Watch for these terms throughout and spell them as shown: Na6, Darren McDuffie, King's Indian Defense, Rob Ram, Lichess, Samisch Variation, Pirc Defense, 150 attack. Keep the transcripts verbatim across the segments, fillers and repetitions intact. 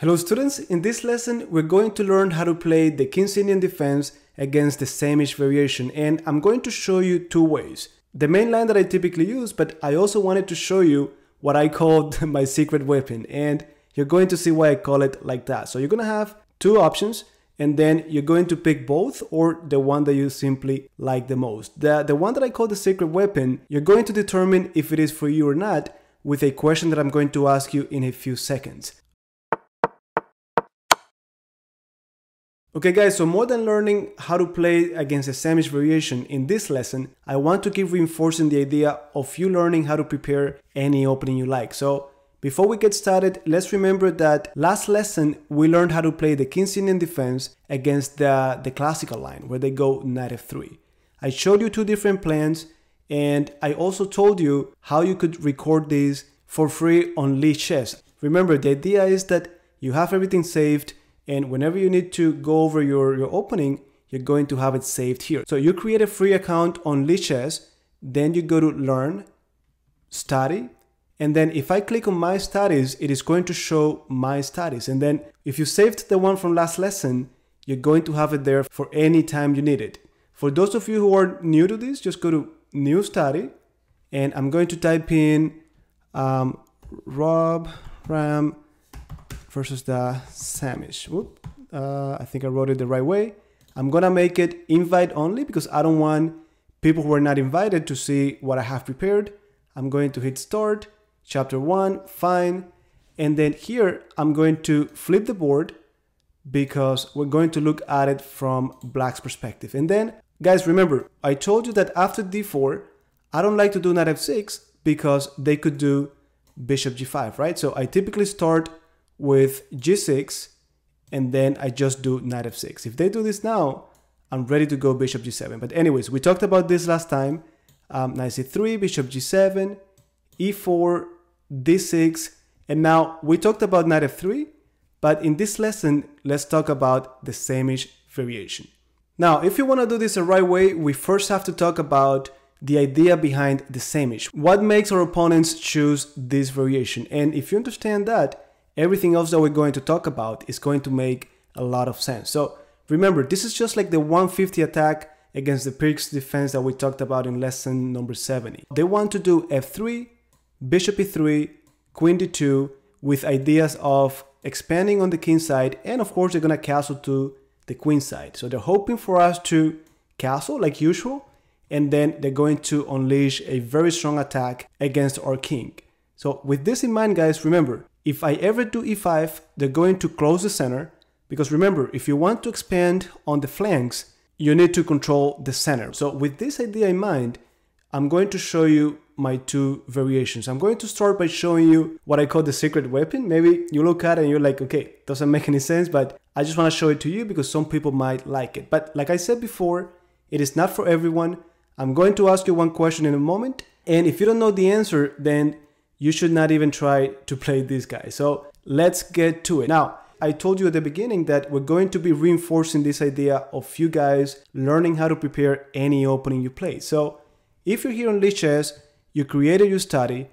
Hello students, in this lesson we're going to learn how to play the King's Indian Defense against the Samisch Variation, and I'm going to show you two ways. The main line that I typically use, but I also wanted to show you what I called my secret weapon, and you're going to see why I call it like that. So you're going to have two options, and then you're going to pick both or the one that you simply like the most. The, the one that I call the secret weapon, you're going to determine if it is for you or not with a question that I'm going to ask you in a few seconds. Okay guys, so more than learning how to play against the Samisch Variation in this lesson, I want to keep reinforcing the idea of you learning how to prepare any opening you like. So before we get started, let's remember that last lesson we learned how to play the King's Indian Defense against the, the classical line where they go knight f three. I showed you two different plans, and I also told you how you could record these for free on Lichess. Remember, the idea is that you have everything saved, and whenever you need to go over your, your opening, you're going to have it saved here. So you create a free account on Lichess, then you go to Learn, Study, and then if I click on My Studies, it is going to show My Studies. And then if you saved the one from last lesson, you're going to have it there for any time you need it. For those of you who are new to this, just go to New Study, and I'm going to type in um, Rob Ram versus the Samisch. Whoop, uh, I think I wrote it the right way. I'm gonna make it invite only because I don't want people who are not invited to see what I have prepared. I'm going to hit start, chapter one, fine. And then here, I'm going to flip the board because we're going to look at it from black's perspective. And then, guys, remember, I told you that after d four, I don't like to do knight f six because they could do bishop g five, right? So I typically start with g six, and then I just do knight f six. If they do this now, I'm ready to go bishop g seven. But anyways, we talked about this last time. Um, knight c three, bishop g seven, e four, d six, and now we talked about knight f three, but in this lesson, let's talk about the Samisch Variation. Now, if you want to do this the right way, we first have to talk about the idea behind the Samisch. What makes our opponents choose this variation? And if you understand that, everything else that we're going to talk about is going to make a lot of sense. So remember, this is just like the one fifty attack against the Pirc defense that we talked about in lesson number seventy. They want to do f three, bishop e three, queen d two, with ideas of expanding on the king side, and of course they're gonna castle to the queen side. So they're hoping for us to castle like usual, and then they're going to unleash a very strong attack against our king. So with this in mind, guys, remember, if I ever do e five, they're going to close the center, because remember, if you want to expand on the flanks, you need to control the center. So with this idea in mind, I'm going to show you my two variations. I'm going to start by showing you what I call the secret weapon. Maybe you look at it and you're like, okay, doesn't make any sense, but I just want to show it to you because some people might like it. But like I said before, it is not for everyone. I'm going to ask you one question in a moment, and if you don't know the answer, then you should not even try to play this guy. So let's get to it. Now, I told you at the beginning that we're going to be reinforcing this idea of you guys learning how to prepare any opening you play. So if you're here on Lichess, you created your study,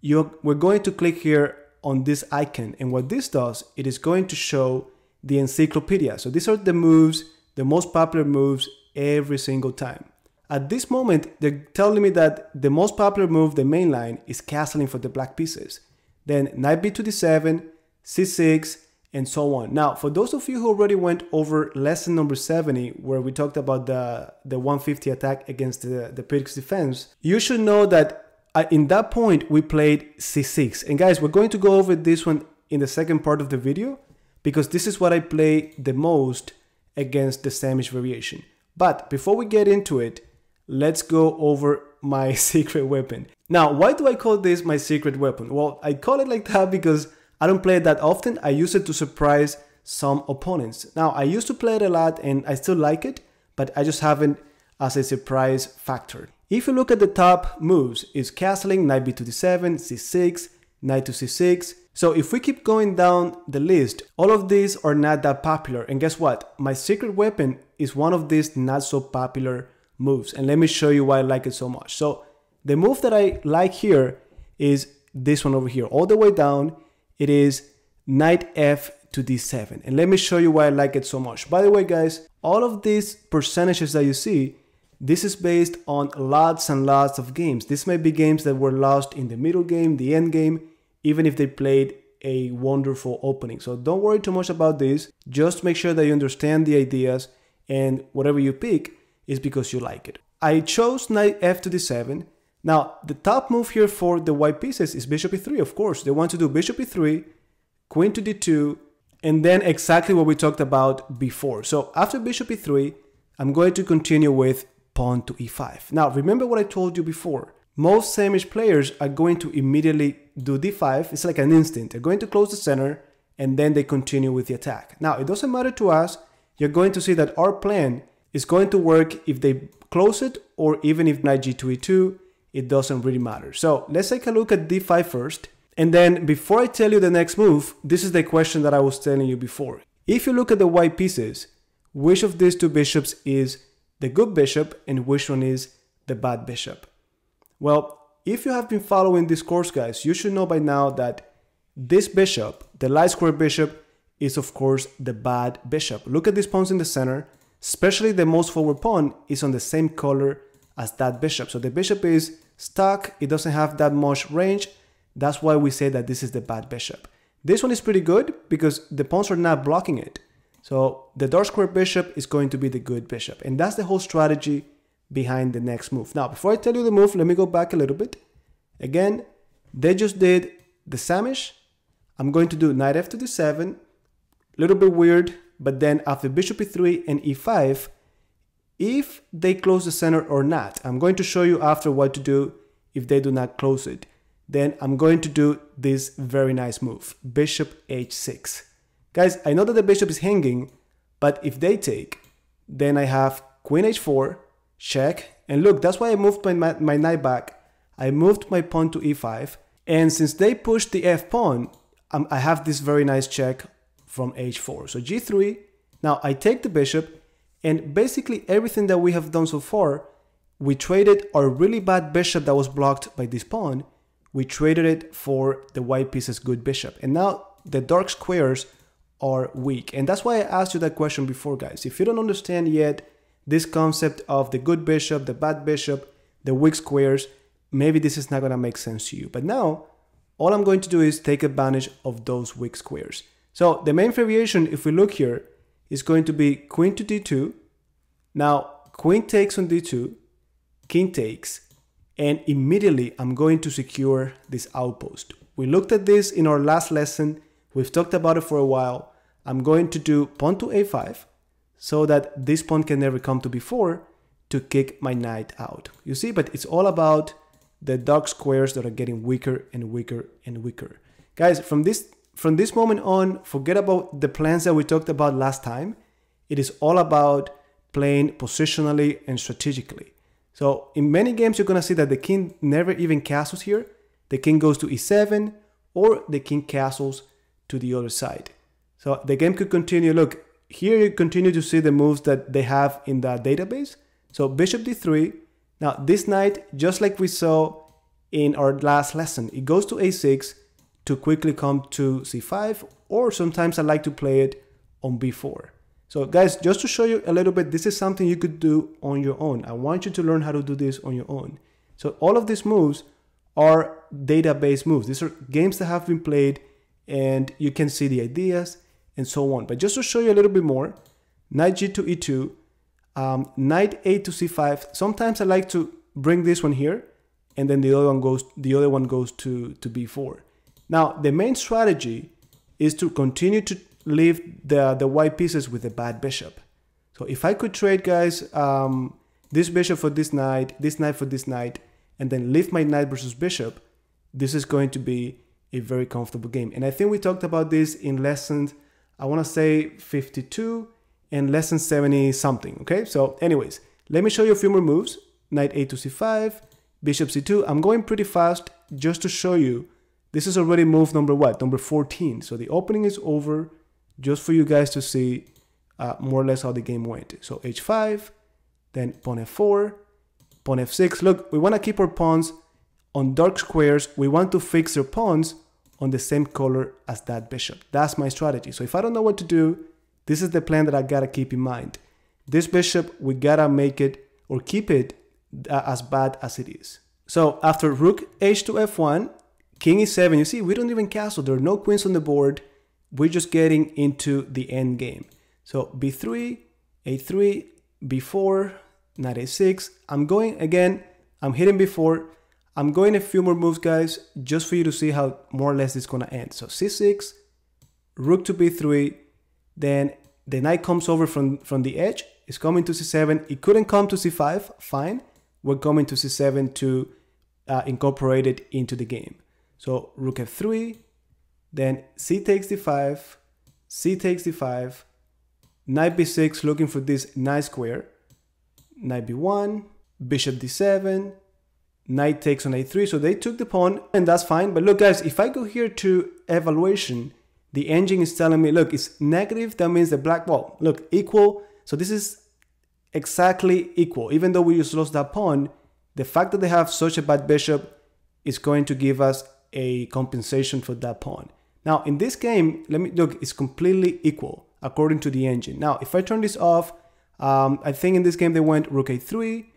you're, we're going to click here on this icon. And what this does, it is going to show the encyclopedia. So these are the moves, the most popular moves every single time. At this moment, they're telling me that the most popular move, the main line, is castling for the black pieces. Then knight b to d seven, c six, and so on. Now, for those of you who already went over lesson number seventy, where we talked about the, the one fifty attack against the, the Pirc defense, you should know that in that point, we played c six. And guys, we're going to go over this one in the second part of the video, because this is what I play the most against the Samisch Variation. But before we get into it, let's go over my secret weapon. Now, why do I call this my secret weapon? Well, I call it like that because I don't play it that often. I use it to surprise some opponents. Now, I used to play it a lot and I still like it, but I just haven't as a surprise factor. If you look at the top moves, it's castling, knight b to d seven, c six, knight to c six. So if we keep going down the list, all of these are not that popular. And guess what? My secret weapon is one of these not so popular moves, and let me show you why I like it so much. So the move that I like here is this one over here, all the way down. It is knight f to d seven. And let me show you why I like it so much. By the way, guys, all of these percentages that you see, this is based on lots and lots of games. This may be games that were lost in the middle game, the end game, even if they played a wonderful opening. So don't worry too much about this. Just make sure that you understand the ideas, and whatever you pick is because you like it. I chose knight f to d seven. Now, the top move here for the white pieces is bishop e three, of course. They want to do bishop e three, queen to d two, and then exactly what we talked about before. So after bishop e three, I'm going to continue with pawn to e five. Now, remember what I told you before. Most Samisch players are going to immediately do d five. It's like an instant. They're going to close the center, and then they continue with the attack. Now, it doesn't matter to us. You're going to see that our plan is going to work if they close it, or even if knight g two e two. It doesn't really matter. So let's take a look at d five first. And then before I tell you the next move, this is the question that I was telling you before. If you look at the white pieces, which of these two bishops is the good bishop and which one is the bad bishop? Well, if you have been following this course, guys, you should know by now that this bishop, the light square bishop, is of course the bad bishop. Look at these pawns in the center, especially the most forward pawn is on the same color as that bishop. So the bishop is stuck, it doesn't have that much range. That's why we say that this is the bad bishop. This one is pretty good because the pawns are not blocking it. So the dark square bishop is going to be the good bishop. And that's the whole strategy behind the next move. Now, before I tell you the move, let me go back a little bit. Again, they just did the Samisch. I'm going to do knight f to d seven. A little bit weird, but then after bishop e three and e five, if they close the center or not. I'm going to show you after what to do if they do not close it. Then I'm going to do this very nice move, bishop h six. Guys, I know that the bishop is hanging, but if they take, then I have queen h four, check, and look, that's why I moved my, my, my knight back. I moved my pawn to e five, and since they pushed the f pawn, I'm, I have this very nice check from h four. So g three, now I take the bishop, and basically everything that we have done so far, we traded our really bad bishop that was blocked by this pawn, we traded it for the white piece's good bishop. And now the dark squares are weak. And that's why I asked you that question before, guys. If you don't understand yet this concept of the good bishop, the bad bishop, the weak squares, maybe this is not going to make sense to you. But now, all I'm going to do is take advantage of those weak squares. So the main variation, if we look here, is going to be queen to d two. Now, queen takes on d two, king takes, and immediately I'm going to secure this outpost. We looked at this in our last lesson. We've talked about it for a while. I'm going to do pawn to a five so that this pawn can never come to b four to kick my knight out. You see, but it's all about the dark squares that are getting weaker and weaker and weaker. Guys, from this From this moment on, forget about the plans that we talked about last time. It is all about playing positionally and strategically. So in many games, you're going to see that the king never even castles here. The king goes to e seven, or the king castles to the other side. So the game could continue. Look, here you continue to see the moves that they have in the database. So bishop d three. Now this knight, just like we saw in our last lesson, it goes to a six. To quickly come to c five, or sometimes I like to play it on b four. So guys, just to show you a little bit, this is something you could do on your own. I want you to learn how to do this on your own. So all of these moves are database moves. These are games that have been played, and you can see the ideas and so on. But just to show you a little bit more, knight g two e two, um, knight a to c five. Sometimes I like to bring this one here, and then the other one goes, the other one goes to, to b four. Now, the main strategy is to continue to leave the, the white pieces with a bad bishop. So if I could trade, guys, um, this bishop for this knight, this knight for this knight, and then leave my knight versus bishop, this is going to be a very comfortable game. And I think we talked about this in lesson, I want to say fifty-two and lesson seventy something, okay? So anyways, let me show you a few more moves. Knight a to c five, bishop c two. I'm going pretty fast just to show you. This is already move number what? Number fourteen. So the opening is over just for you guys to see uh, more or less how the game went. So h five, then pawn f four, pawn f six. Look, we want to keep our pawns on dark squares. We want to fix their pawns on the same color as that bishop. That's my strategy. So if I don't know what to do, this is the plan that I gotta keep in mind. This bishop, we gotta make it or keep it uh, as bad as it is. So after rook h two f one, king e seven, you see, we don't even castle. There are no queens on the board. We're just getting into the end game. So b three, a three, b four, knight a six. I'm going again, I'm hitting b four. I'm going a few more moves, guys, just for you to see how more or less it's gonna end. So c six, rook to b three, then the knight comes over from, from the edge, it's coming to c seven. It couldn't come to c five, fine. We're coming to c seven to uh, incorporate it into the game. So rook f three, then c takes d five, c takes d five, knight b six, looking for this nice square, knight b one, bishop d seven, knight takes on a three, so they took the pawn, and that's fine. But look, guys, if I go here to evaluation, the engine is telling me, look, it's negative, that means the black, well, look, equal, so this is exactly equal. Even though we just lost that pawn, the fact that they have such a bad bishop is going to give us a compensation for that pawn. Now, in this game, let me look, it's completely equal according to the engine. Now, if I turn this off, um, I think in this game they went rook a three,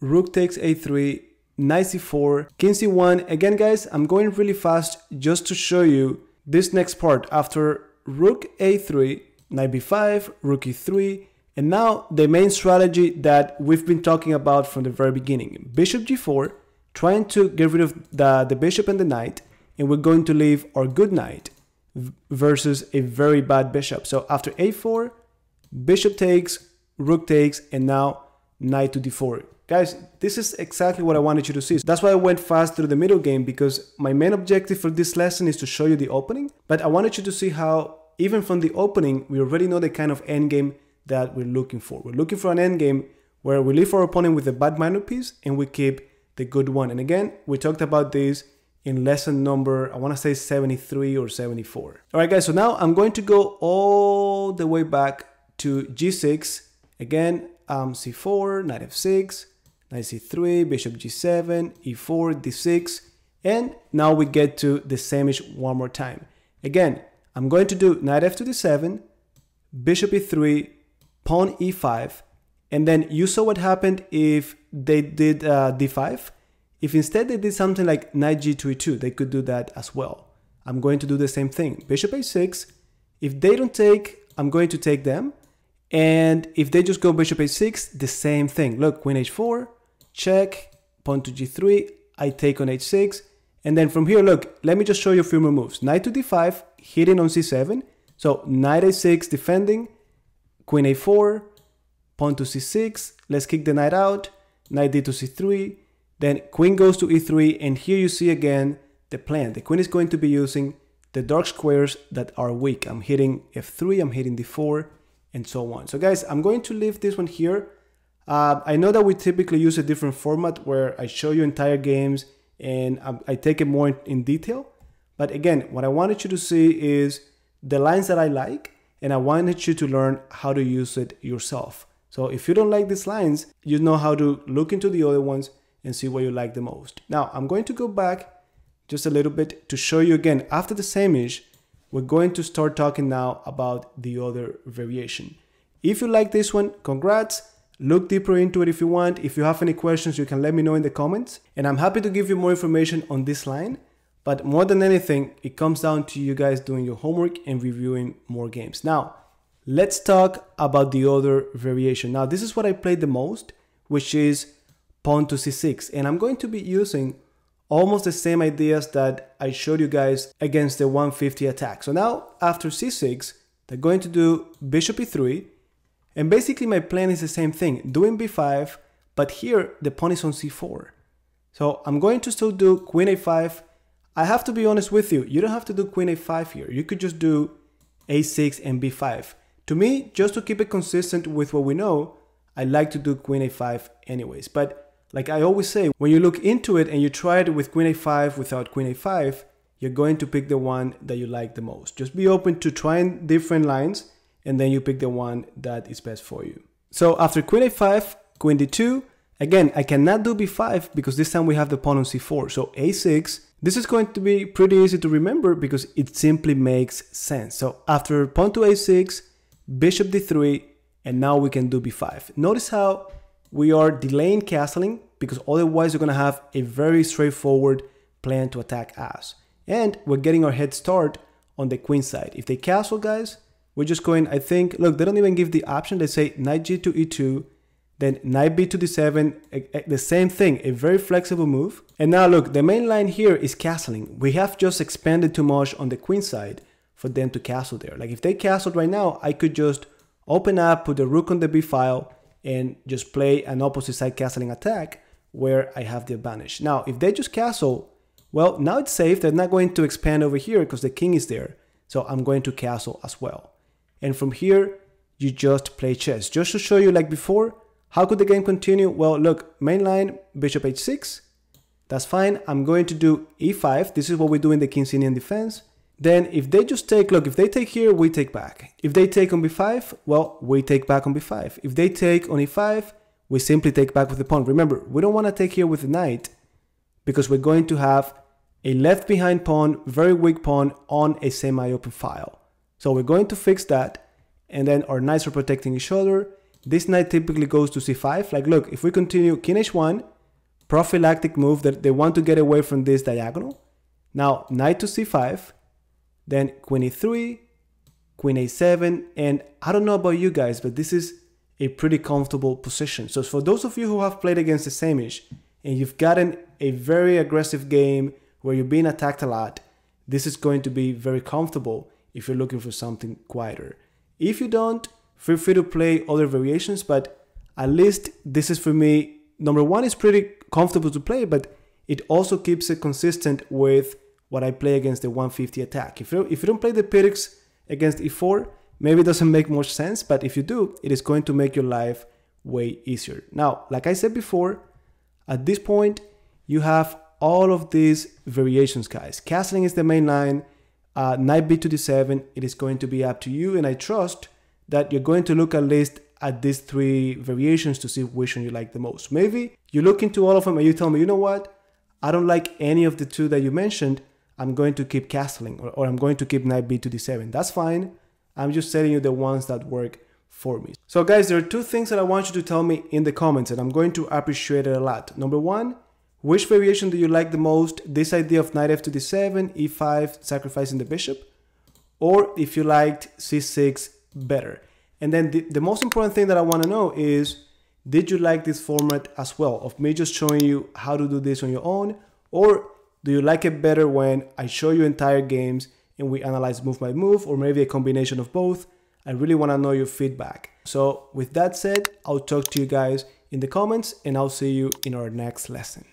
rook takes a three, knight c four, king c one. Again, guys, I'm going really fast just to show you this next part. After rook a three, knight b five, rook e three, and now the main strategy that we've been talking about from the very beginning. Bishop g four, trying to get rid of the, the bishop and the knight, and we're going to leave our good knight versus a very bad bishop. So after a four, bishop takes, rook takes, and now knight to d four. Guys, this is exactly what I wanted you to see. That's why I went fast through the middle game, because my main objective for this lesson is to show you the opening, but I wanted you to see how, even from the opening, we already know the kind of endgame that we're looking for. We're looking for an endgame where we leave our opponent with a bad minor piece and we keep the good one. And again, we talked about this in lesson number, I want to say seventy-three or seventy-four. All right, guys, so now I'm going to go all the way back to g six. Again, um, c four, knight f six, knight c three, bishop g seven, e four, d six, and now we get to the Samisch one more time. Again, I'm going to do knight f to d seven, bishop e three, pawn e five, and then you saw what happened if they did uh, d five. If instead they did something like knight g to e two, they could do that as well. I'm going to do the same thing, bishop a six. If they don't take, I'm going to take them, and if they just go bishop a six, the same thing. Look, queen h four, check, pawn to g three, I take on h six, and then from here, look, let me just show you a few more moves. Knight to d five, hitting on c seven, so knight a six defending, queen a four, pawn to c six, let's kick the knight out, knight d to c three, then queen goes to e three, and here you see again the plan. The queen is going to be using the dark squares that are weak. I'm hitting f three, I'm hitting d four, and so on. So guys, I'm going to leave this one here. Uh, I know that we typically use a different format where I show you entire games and I, I take it more in, in detail. But again, what I wanted you to see is the lines that I like, and I wanted you to learn how to use it yourself. So if you don't like these lines, you know how to look into the other ones and see what you like the most. Now, I'm going to go back just a little bit to show you again, after the Samisch, we're going to start talking now about the other variation. If you like this one, congrats. Look deeper into it if you want. If you have any questions, you can let me know in the comments. And I'm happy to give you more information on this line. But more than anything, it comes down to you guys doing your homework and reviewing more games. Now, let's talk about the other variation. Now, this is what I played the most, which is pawn to c six. And I'm going to be using almost the same ideas that I showed you guys against the one fifty attack. So now after c six, they're going to do bishop e three, and basically my plan is the same thing, doing b five, but here the pawn is on c four. So I'm going to still do queen a five. I have to be honest with you, you don't have to do queen a five here, you could just do a six and b five. To me, just to keep it consistent with what we know, I like to do queen a five anyways, but like I always say, when you look into it and you try it with queen a five, without queen a five, you're going to pick the one that you like the most. Just be open to trying different lines, and then you pick the one that is best for you. So after queen a five, queen d two, Again, I cannot do b five because this time we have the pawn on c four, so a six. This is going to be pretty easy to remember because it simply makes sense. So after pawn to a six, bishop d three, and now we can do b five. Notice how we are delaying castling because otherwise you're going to have a very straightforward plan to attack us. And we're getting our head start on the queen side. If they castle, guys, we're just going, I think, look, they don't even give the option. They say knight g to e two, then knight b to d seven, the same thing, a very flexible move. And now look, the main line here is castling. We have just expanded too much on the queen side for them to castle there. Like if they castled right now, I could just open up, put the rook on the b file, and just play an opposite side castling attack where I have the advantage. Now, if they just castle, well, now it's safe. They're not going to expand over here because the king is there. So I'm going to castle as well. And from here, you just play chess. Just to show you, like before, how could the game continue? Well, look, main line, bishop h six. That's fine. I'm going to do e five. This is what we do in the King's Indian Defense. Then if they just take, look, if they take here, we take back. If they take on b five, well, we take back on b five. If they take on e five, we simply take back with the pawn. Remember, we don't want to take here with the knight because we're going to have a left behind pawn, very weak pawn on a semi-open file. So we're going to fix that. And then our knights are protecting each other. This knight typically goes to c five. Like, look, if we continue king h one, prophylactic move that they want to get away from this diagonal. Now, knight to c five. Then queen e three, queen a seven, and I don't know about you guys, but this is a pretty comfortable position. So for those of you who have played against the Samisch and you've gotten a very aggressive game where you're being attacked a lot, this is going to be very comfortable if you're looking for something quieter. If you don't, feel free to play other variations, but at least this is for me, number one, it's pretty comfortable to play, but it also keeps it consistent with what I play against the one fifty attack. If you, if you don't play the Pircs against e four, maybe it doesn't make much sense, but if you do, it is going to make your life way easier. Now, like I said before, at this point, you have all of these variations, guys. Castling is the main line, uh, knight b to d seven, it is going to be up to you, and I trust that you're going to look at least at these three variations to see which one you like the most. Maybe you look into all of them and you tell me, you know what, I don't like any of the two that you mentioned, I'm going to keep castling, or, or I'm going to keep knight b to d seven. That's fine. I'm just telling you the ones that work for me. So guys, there are two things that I want you to tell me in the comments, and I'm going to appreciate it a lot. Number one, which variation do you like the most? This idea of knight f to d seven, e five, sacrificing the bishop, or if you liked c six better. And then the, the most important thing that I want to know is, did you like this format as well, of me just showing you how to do this on your own, or do you like it better when I show you entire games and we analyze move by move, or maybe a combination of both? I really want to know your feedback. So with that said, I'll talk to you guys in the comments, and I'll see you in our next lesson.